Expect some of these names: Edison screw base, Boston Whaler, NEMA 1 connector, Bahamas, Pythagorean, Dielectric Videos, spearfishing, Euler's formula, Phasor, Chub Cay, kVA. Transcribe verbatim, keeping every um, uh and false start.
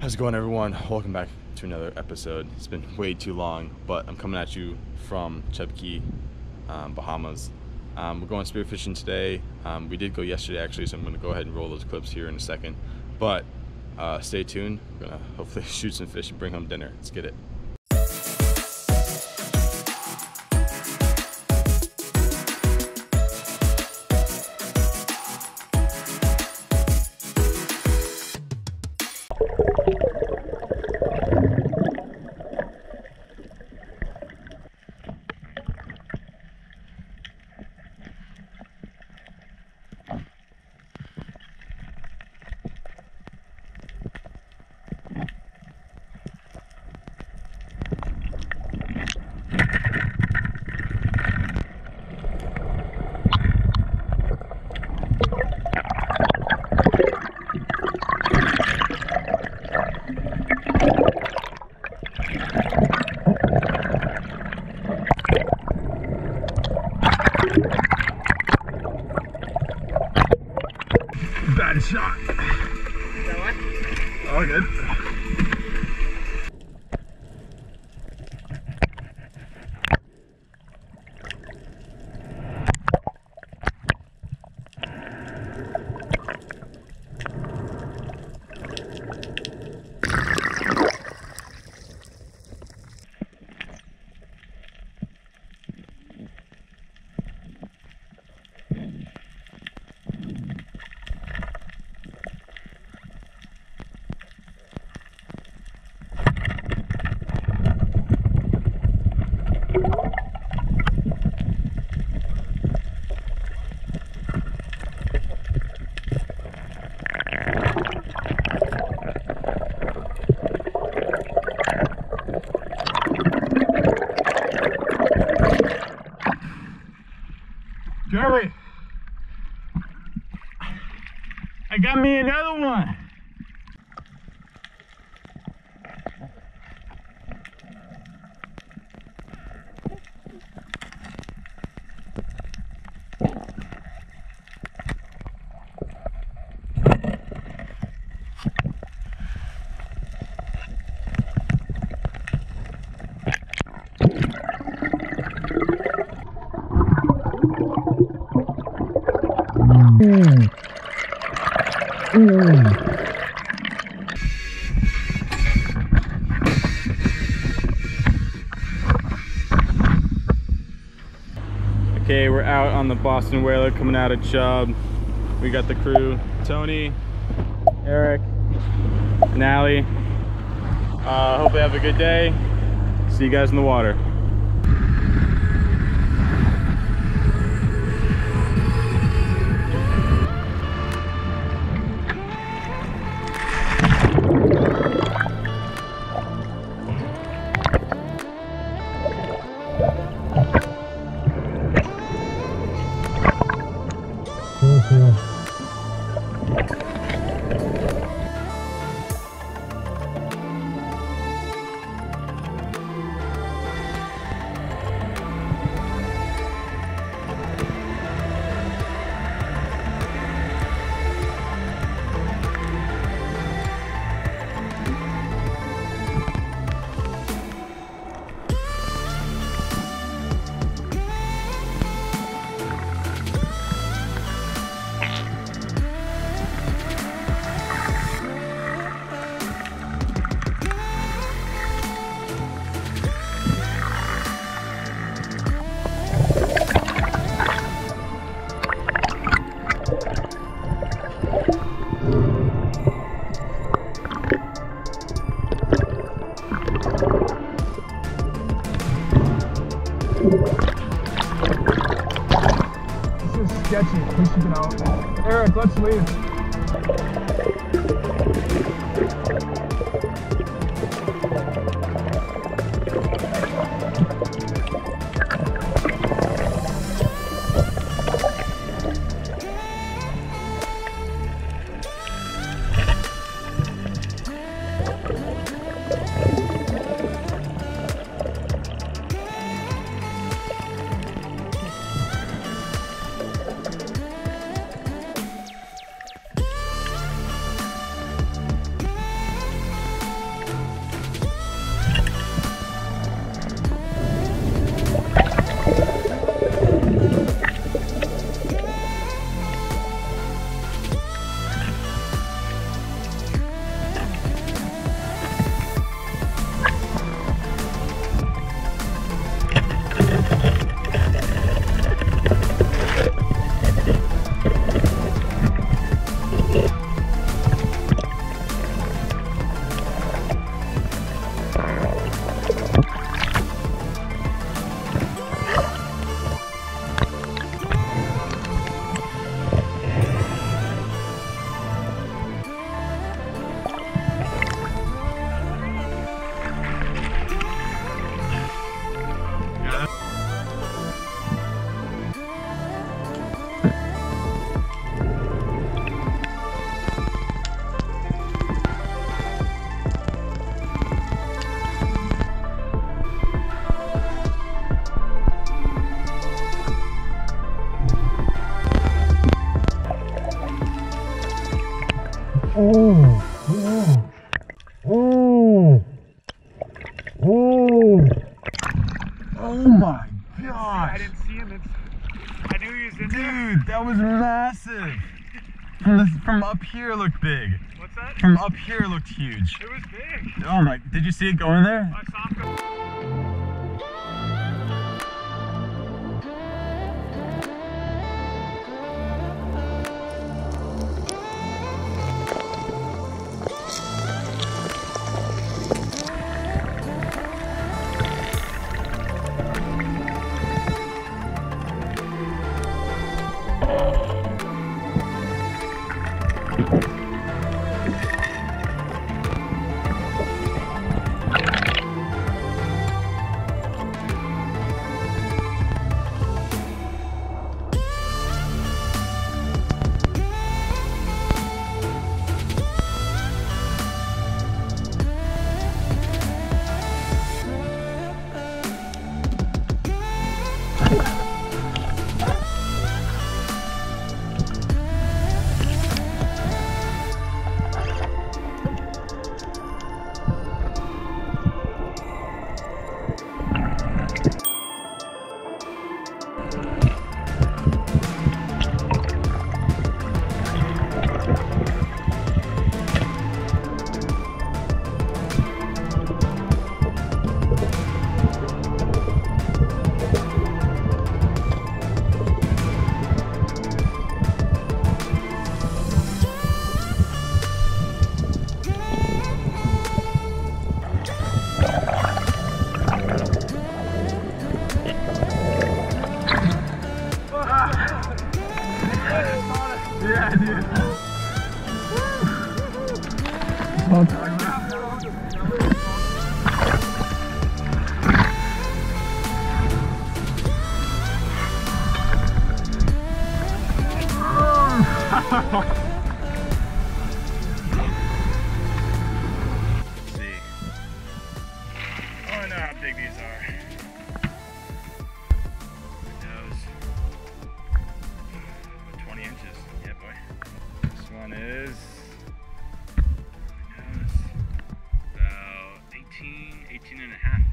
How's it going, everyone? Welcome back to another episode. It's been way too long, but I'm coming at you from Chub Cay, um, Bahamas. Um, we're going spearfishing today. Um, we did go yesterday, actually, so I'm going to go ahead and roll those clips here in a second. But uh, stay tuned. We're going to hopefully shoot some fish and bring home dinner. Let's get it. Bad shot. Is that what? All good. Jerry, I got me another one. Mm. Mm. Okay, we're out on the Boston Whaler coming out of Chub. We got the crew, Tony, Eric, and Allie. Uh, hope they have a good day. See you guys in the water. Eric, let's leave. Oh, oh, oh, oh, oh my gosh. I didn't see him. It's, I knew he was in there. Dude, that was massive. From, this, from up here looked big. What's that? From up here looked huge. It was big. Oh my, did you see it go in there? I saw him go. Is about eighteen, eighteen and a half.